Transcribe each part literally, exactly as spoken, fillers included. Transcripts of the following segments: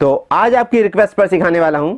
तो आज आपकी रिक्वेस्ट पर सिखाने वाला हूं।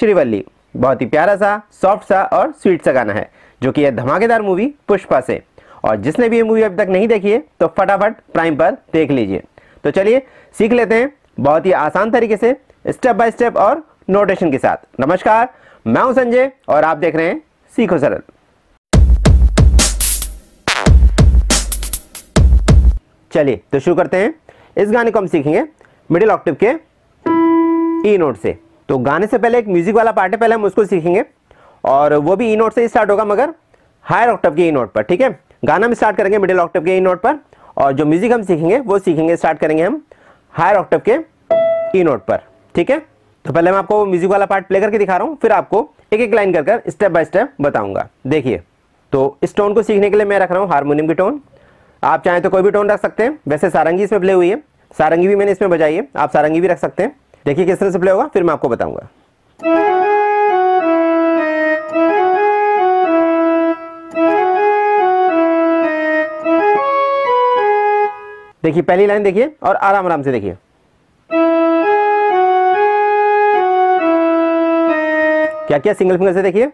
श्रीवल्ली बहुत ही प्यारा सा, सॉफ्ट सा और स्वीट सा गाना है जो कि यह धमाकेदार मूवी पुष्पा से, और जिसने भी ये मूवी अभी तक नहीं देखी है तो फटाफट प्राइम पर देख लीजिए। तो चलिए सीख लेते हैं बहुत ही आसान तरीके से, स्टेप बाय स्टेप और नोटेशन के साथ। नमस्कार, मैं हूं संजय और आप देख रहे हैं सीखो सरल। चलिए तो शुरू करते हैं। इस गाने को हम सीखेंगे मिडिल ऑक्टेव के ई नोट से। तो गाने से पहले एक म्यूजिक वाला पार्ट है, पहले हम उसको सीखेंगे और वो भी ई नोट से स्टार्ट होगा, मगर हायर ऑक्टेव के ई नोट पर। ठीक है, गाना हम स्टार्ट करेंगे मिडिल ऑक्टेव के ई नोट पर और जो म्यूजिक हम सीखेंगे वो सीखेंगे स्टार्ट करेंगे हम हायर ऑक्टेव के ई नोट पर। ठीक है, तो पहले मैं आपको म्यूजिक वाला पार्ट प्ले करके दिखा रहा हूँ, फिर आपको एक एक लाइन कर कर स्टेप बाय स्टेप बताऊंगा। देखिए, तो इस टोन को सीखने के लिए मैं रख रहा हूँ हारमोनियम की टोन। आप चाहें तो कोई भी टोन रख सकते हैं, वैसे सारंगी इसमें प्ले हुई है, सारंगी भी मैंने इसमें बजाई है, आप सारंगी भी रख सकते हैं। देखिए किस तरह से प्ले होगा, फिर मैं आपको बताऊँगा। देखिए पहली लाइन देखिए और आराम आराम से देखिए क्या क्या, सिंगल फिंगर से देखिए।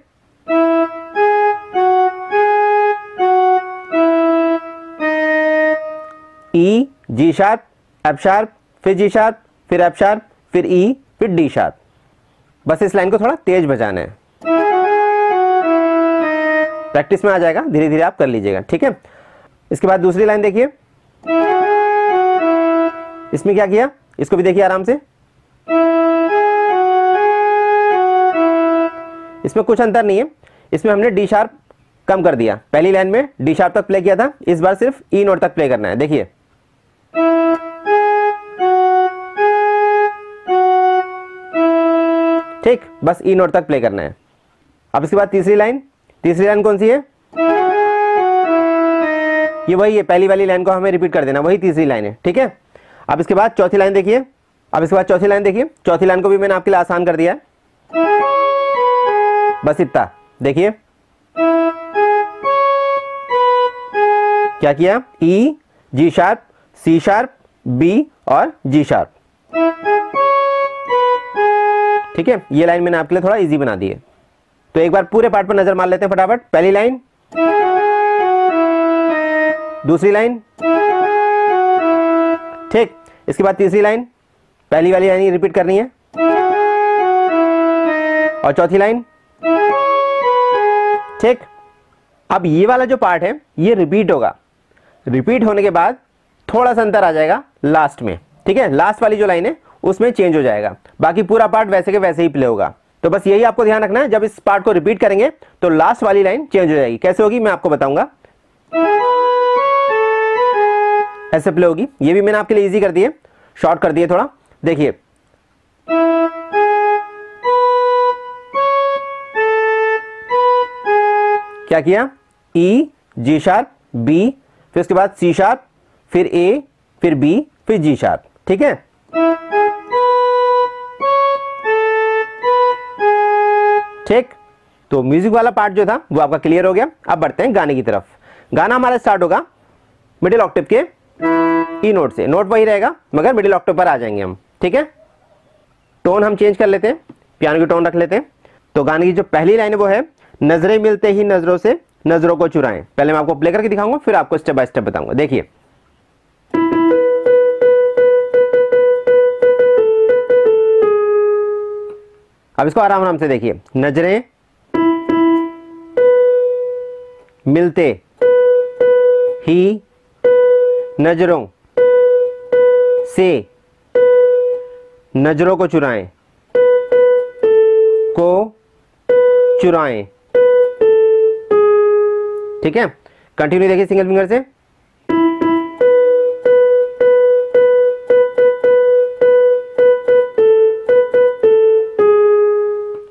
E, G sharp, F sharp, फिर जी शार्प, फिर एफ शार्प, फिर ई, फिर डी शार्प। बस इस लाइन को थोड़ा तेज बजाना है, प्रैक्टिस में आ जाएगा, धीरे धीरे आप कर लीजिएगा। ठीक है, इसके बाद दूसरी लाइन देखिए, इसमें क्या किया, इसको भी देखिए आराम से। इसमें कुछ अंतर नहीं है, इसमें हमने डी शार्प कम कर दिया, पहली लाइन में डी शार्प तक प्ले किया था, इस बार सिर्फ ई नोट तक प्ले करना है। देखिए, ठीक, बस ई नोट तक प्ले करना है। अब इसके बाद तीसरी लाइन, तीसरी लाइन कौन सी है, ये वही है, पहली वाली लाइन को हमें रिपीट कर देना, वही तीसरी लाइन है। ठीक है, अब इसके बाद चौथी लाइन देखिए, अब इसके बाद चौथी लाइन देखिए, चौथी लाइन को भी मैंने आपके लिए आसान कर दिया है, बस इतना। देखिए क्या किया, E, G sharp, C sharp, B और जी शार्प। ठीक है, ये लाइन मैंने आपके लिए थोड़ा इजी बना दी है। तो एक बार पूरे पार्ट पर नजर मार लेते हैं फटाफट। पहली लाइन, दूसरी लाइन, ठीक, इसके बाद तीसरी लाइन, पहली वाली लाइन रिपीट करनी है, और चौथी लाइन। ठीक, अब ये वाला जो पार्ट है ये रिपीट होगा, रिपीट होने के बाद थोड़ा सा अंतर आ जाएगा लास्ट में। ठीक है, लास्ट वाली जो लाइन है उसमें चेंज हो जाएगा, बाकी पूरा पार्ट वैसे के वैसे ही प्ले होगा। तो बस यही आपको ध्यान रखना है, जब इस पार्ट को रिपीट करेंगे तो लास्ट वाली लाइन चेंज हो जाएगी। कैसे होगी मैं आपको बताऊंगा, ऐसे प्ले होगी। ये भी मैंने आपके लिए इजी कर दिए, शॉर्ट कर दिए थोड़ा। देखिए, क्या किया, ई, जी शार्प, बी, फिर उसके बाद सी शार्प, फिर ए, फिर बी, फिर जी शार्प। ठीक है, ठीक, तो म्यूजिक वाला पार्ट जो था वो आपका क्लियर हो गया। अब बढ़ते हैं गाने की तरफ। गाना हमारा स्टार्ट होगा मिडिल ऑक्टेव के ई नोट से, नोट वही रहेगा मगर मिडिल ऑक्टेव पर आ जाएंगे हम। ठीक है, टोन हम चेंज कर लेते हैं, पियानो की टोन रख लेते हैं। तो गाने की जो पहली लाइन है वो है, नजरें मिलते ही नजरों से नजरों को चुराएं। पहले मैं आपको प्ले करके दिखाऊंगा, फिर आपको स्टेप बाय स्टेप बताऊंगा। देखिए, अब इसको आराम आराम से देखिए। नजरें मिलते ही नजरों से नजरों को चुराएं, को चुराएं। ठीक है, कंटिन्यू देखिए सिंगल फिंगर से।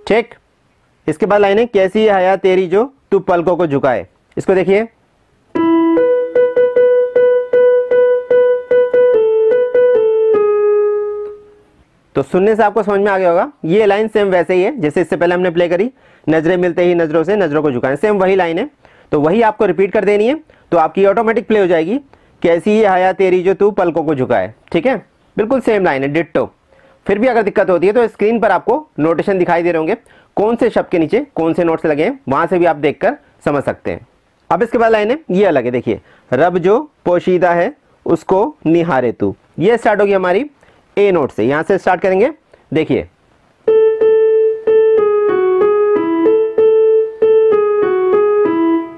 ठीक, इसके बाद लाइन है, कैसी है हया तेरी जो तू पलकों को झुकाए। इसको देखिए, तो सुनने से आपको समझ में आ गया होगा। ये लाइन सेम वैसे ही है जैसे इससे पहले हमने प्ले करी, नजरें मिलते ही नजरों से नजरों को झुकाएं, सेम वही लाइन है। तो वही आपको रिपीट कर देनी है, तो आपकी ऑटोमेटिक प्ले हो जाएगी। कैसी ये हया तेरी जो तू पलकों को झुकाए, ठीक है, बिल्कुल सेम लाइन है डिट्टो। फिर भी अगर दिक्कत होती है तो स्क्रीन पर आपको नोटेशन दिखाई दे रहे होंगे, कौन से शब्द के नीचे कौन से नोट्स लगे हैं, वहाँ से भी आप देखकर समझ सकते हैं। अब इसके बाद लाइन है ये अलग है, देखिए, रब जो पोशीदा है उसको निहारे तू। ये स्टार्ट होगी हमारी ए नोट से, यहाँ से स्टार्ट करेंगे, देखिए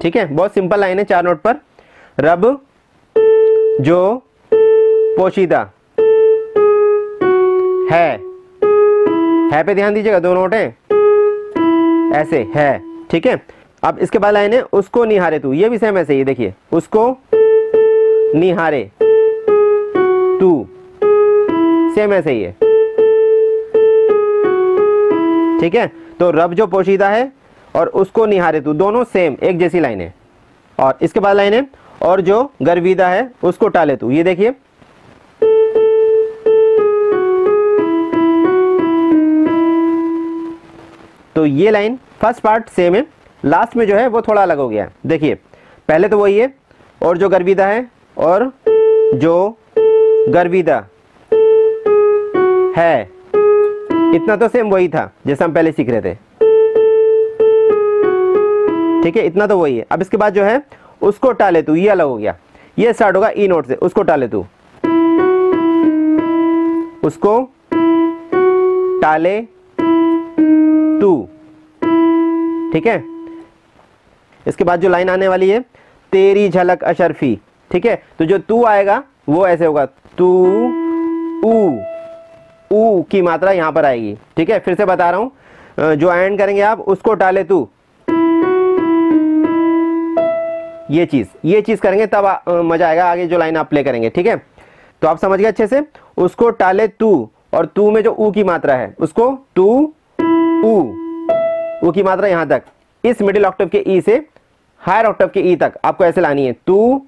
ठीक है, बहुत सिंपल लाइन है, चार नोट पर। रब जो पोशीदा है, है पे ध्यान दीजिएगा, दो नोट हैं ऐसे है, ठीक है। अब इसके बाद लाइन है उसको निहारे तू, ये भी सेम ऐसे ही, देखिए उसको निहारे तू, सेम ऐसे ही है, ठीक है। तो रब जो पोशीदा है और उसको निहारे तू, दोनों सेम एक जैसी लाइन है। और इसके बाद लाइन है और जो गर्विदा है उसको टाले तू, ये देखिए तो ये लाइन फर्स्ट पार्ट सेम है, लास्ट में जो है वो थोड़ा अलग हो गया है। देखिए पहले तो वही है और जो गर्विदा है और जो गर्विदा है, इतना तो सेम वही था जैसा हम पहले सीख रहे थे, ठीक है, इतना तो वही है। अब इसके बाद जो है उसको टाले तू, ये अलग हो गया, ये स्टार्ट होगा ई नोट से, उसको टाले तू, उसको टाले तू, ठीक है। इसके बाद जो लाइन आने वाली है तेरी झलक अशरफी, ठीक है, तो जो तू आएगा वो ऐसे होगा, तू ऊ, ऊ की मात्रा यहाँ पर आएगी, ठीक है। फिर से बता रहा हूँ, जो एंड करेंगे आप उसको टाले तू, ये चीज़ ये चीज़ करेंगे तब आ, मजा आएगा, आगे जो लाइन आप प्ले करेंगे, ठीक है। तो आप समझ गए अच्छे से, उसको टाले तू, और तू में जो ऊ की मात्रा है उसको तू ऊ, ऊ की मात्रा यहाँ तक, इस मिडिल ऑक्टेव के ई से हायर ऑक्टेव के ई तक आपको ऐसे लानी है, तू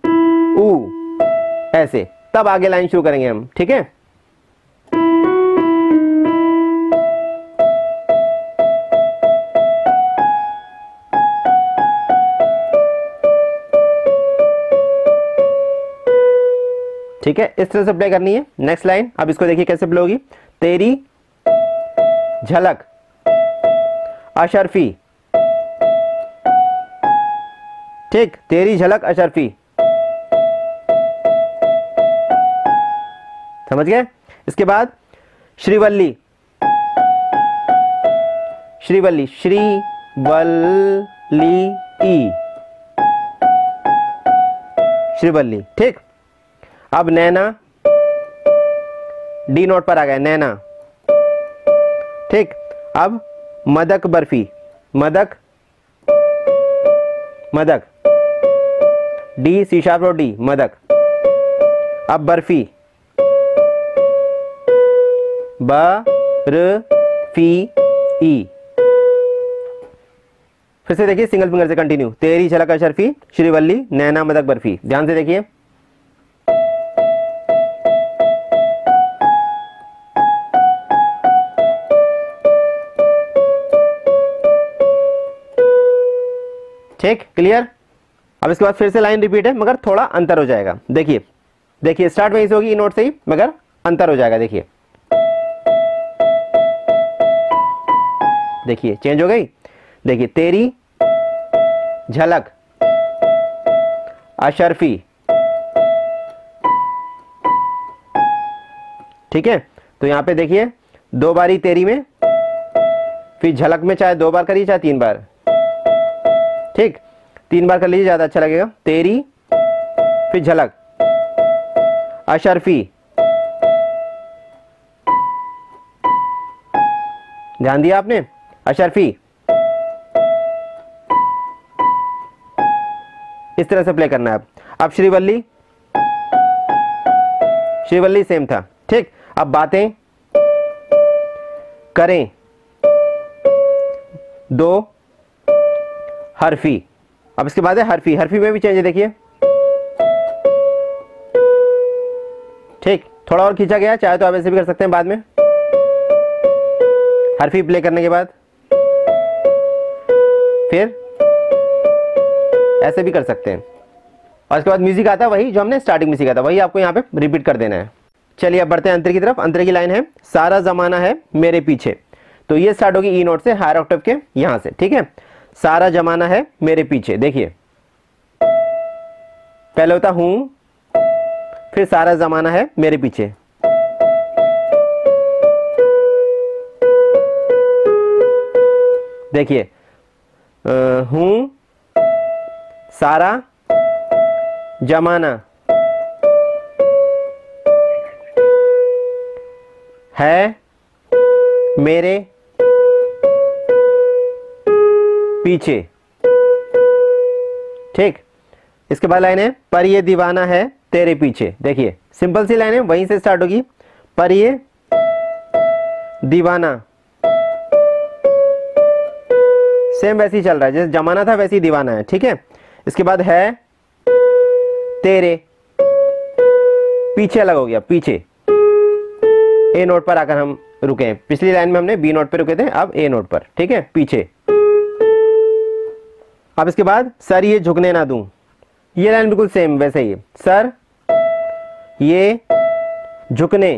ऊ ऐसे, तब आगे लाइन शुरू करेंगे हम, ठीक है। ठीक है, इस तरह से प्ले करनी है। नेक्स्ट लाइन अब इसको देखिए कैसे प्ले होगी, तेरी झलक अशरफी, ठीक, तेरी झलक अशरफी, समझ गए। इसके बाद श्रीवल्ली श्रीवल्ली श्रीवल्ली ई श्रीवल्ली, ठीक। अब नैना डी नोट पर आ गए, नैना, ठीक। अब मदक बर्फी, मदक मदक डी सी शार्प और डी मदक, अब बर्फी बर्फी ई, फिर से देखिए सिंगल फिंगर से कंटिन्यू, तेरी झलक अशरफी, श्रीवल्ली, नैना, मदक बर्फी, ध्यान से देखिए। ठीक, क्लियर। अब इसके बाद फिर से लाइन रिपीट है मगर थोड़ा अंतर हो जाएगा, देखिए देखिए स्टार्ट वहीं से होगी ई नोट से ही, मगर अंतर हो जाएगा, देखिए देखिए चेंज हो गई, देखिए तेरी झलक अशरफी, ठीक है। तो यहाँ पे देखिए दो बारी तेरी में, फिर झलक में, चाहे दो बार करिए चाहे तीन बार, ठीक, तीन बार कर लीजिए ज़्यादा अच्छा लगेगा। तेरी फिर झलक अशरफी, ध्यान दिया आपने, अशरफी, इस तरह से प्ले करना है। अब अब श्रीवल्ली श्रीवल्ली सेम था, ठीक। अब बातें करें दो हरफी, अब इसके बाद है हरफी, हरफी में भी चेंज है, देखिए ठीक, थोड़ा और खींचा गया, चाहे तो आप ऐसे भी कर सकते हैं बाद में, हर्फी प्ले करने के बाद फिर ऐसे भी कर सकते हैं। और इसके बाद म्यूजिक आता है वही जो हमने स्टार्टिंग में सीखा था, वही आपको यहाँ पे रिपीट कर देना है। चलिए अब बढ़ते हैं अंतर की तरफ। अंतर की लाइन है सारा जमाना है मेरे पीछे, तो ये स्टार्ट होगी ई नोट से, हायर ऑक्टेव के यहाँ से, ठीक है। सारा जमाना है मेरे पीछे, देखिए पहले होता हूं, फिर सारा जमाना है मेरे पीछे, देखिए हूं, सारा जमाना है मेरे पीछे, ठीक। इसके बाद लाइन है पर ये दीवाना है तेरे पीछे, देखिए सिंपल सी लाइन है, वहीं से स्टार्ट होगी, पर ये दीवाना, सेम वैसे ही चल रहा है, जैसे जमाना था वैसे ही दीवाना है, ठीक है। इसके बाद है तेरे पीछे, अलग हो गया, पीछे ए नोट पर आकर हम रुके हैं। पिछली लाइन में हमने बी नोट पर रुके थे, अब ए नोट पर, ठीक है, पीछे। अब इसके बाद सर ये झुकने ना दूं, ये लाइन बिल्कुल सेम वैसे ही, सर ये झुकने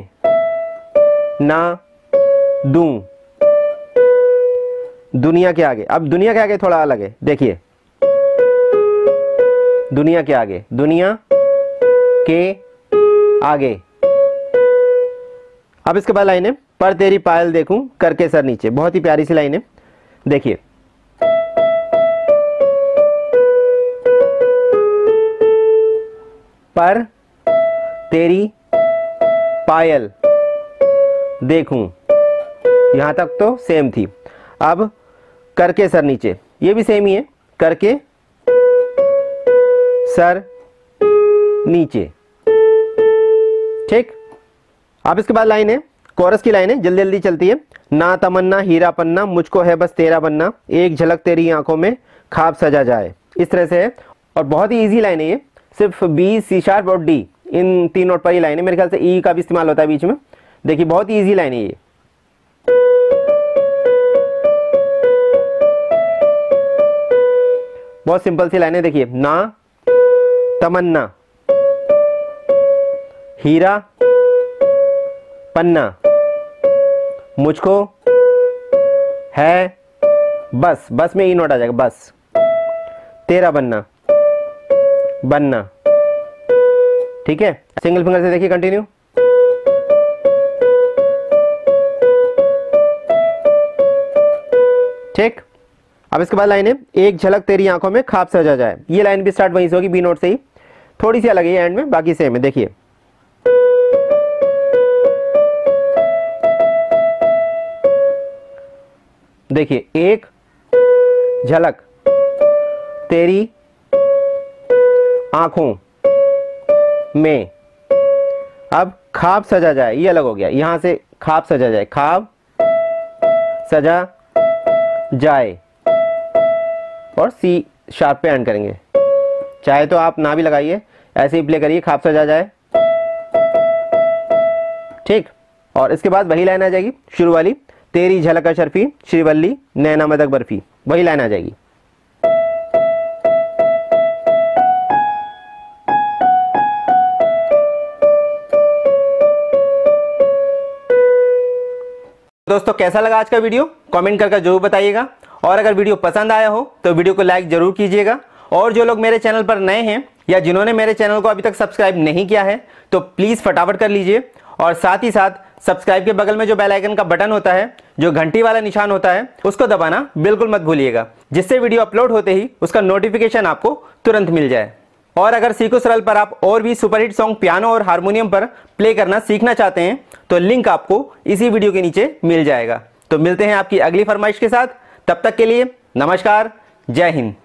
ना दूं दुनिया के आगे। अब दुनिया के आगे थोड़ा अलग है, देखिए दुनिया के आगे, दुनिया के आगे। अब इसके बाद लाइन है पर तेरी पायल देखूं करके सर नीचे, बहुत ही प्यारी सी लाइन है, देखिए पर तेरी पायल देखूं, यहां तक तो सेम थी। अब करके सर नीचे, ये भी सेम ही है, करके सर नीचे, ठीक। अब इसके बाद लाइन है कोरस की लाइन है, जल्दी जल्दी चलती है, ना तमन्ना हीरा पन्ना मुझको है बस तेरा बनना, एक झलक तेरी आंखों में ख्वाब सजा जाए, इस तरह से है। और बहुत ही इजी लाइन है ये, सिर्फ बी, सी शार्प और डी, इन तीन नोट पर ही लाइन है। मेरे ख्याल से ई का भी इस्तेमाल होता है बीच में, देखिए बहुत ही ईजी लाइन है ये। बहुत सिंपल सी लाइन है, देखिए ना तमन्ना हीरा पन्ना मुझको है बस, बस में ई नोट आ जाएगा, बस तेरा बनना, बनना, ठीक है। सिंगल फिंगर से देखिए कंटिन्यू, ठीक। अब इसके बाद लाइन है एक झलक तेरी आंखों में ख्वाब सजा जाए, ये लाइन भी स्टार्ट वहीं से होगी, बी नोट से ही, थोड़ी सी अलग है एंड में, बाकी सेम है, देखिए देखिए एक झलक तेरी आंखों में, अब ख्वाब सजा जाए ये अलग हो गया, यहां से ख्वाब सजा जाए, ख्वाब सजा जाए और सी शार्प पे एंड करेंगे, चाहे तो आप ना भी लगाइए, ऐसे ही प्ले करिए, ख्वाब सजा जाए, ठीक। और इसके बाद वही लाइन आ जाएगी शुरू वाली, तेरी झलक अशरफी श्रीवल्ली नैना मदक बर्फी, वही लाइन आ जाएगी। दोस्तों कैसा लगा आज का वीडियो, कमेंट करके जरूर बताइएगा, और अगर वीडियो पसंद आया हो तो वीडियो को लाइक जरूर कीजिएगा। और जो लोग मेरे चैनल पर नए हैं या जिन्होंने मेरे चैनल को अभी तक सब्सक्राइब नहीं किया है तो प्लीज़ फटाफट कर लीजिए, और साथ ही साथ सब्सक्राइब के बगल में जो बेल आइकन का बटन होता है, जो घंटी वाला निशान होता है, उसको दबाना बिल्कुल मत भूलिएगा, जिससे वीडियो अपलोड होते ही उसका नोटिफिकेशन आपको तुरंत मिल जाए। और अगर सीखो सरल पर आप और भी सुपरहिट सॉन्ग पियानो और हारमोनियम पर प्ले करना सीखना चाहते हैं तो लिंक आपको इसी वीडियो के नीचे मिल जाएगा। तो मिलते हैं आपकी अगली फरमाइश के साथ, तब तक के लिए नमस्कार, जय हिंद।